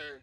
there.